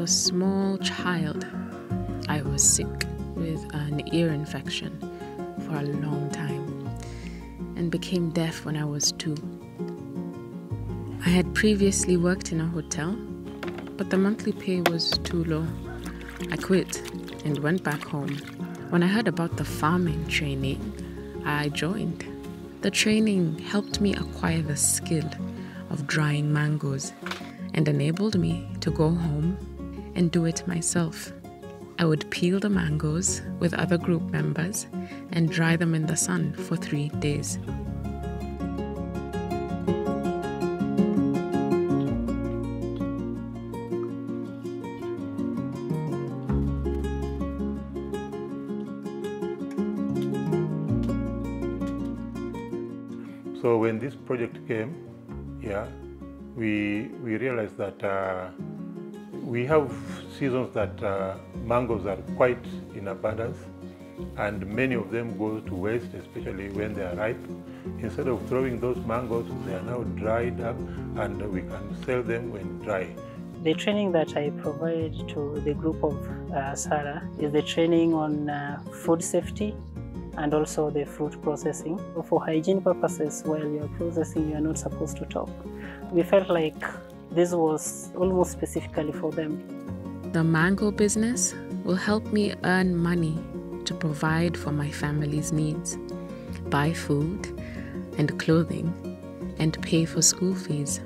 a small child, I was sick with an ear infection for a long time and became deaf when I was 2. I had previously worked in a hotel, but the monthly pay was too low. I quit and went back home. When I heard about the farming training, I joined. The training helped me acquire the skill of drying mangoes and enabled me to go home and do it myself. I would peel the mangoes with other group members and dry them in the sun for 3 days. So when this project came, we realized that we have seasons that mangoes are quite in abundance, and many of them go to waste, especially when they are ripe. Instead of throwing those mangoes, they are now dried up, and we can sell them when dry. The training that I provide to the group of SARA is the training on food safety, and also the fruit processing. For hygiene purposes, while you're processing, you're not supposed to talk. We felt like this was almost specifically for them. The mango business will help me earn money to provide for my family's needs, buy food and clothing, and pay for school fees.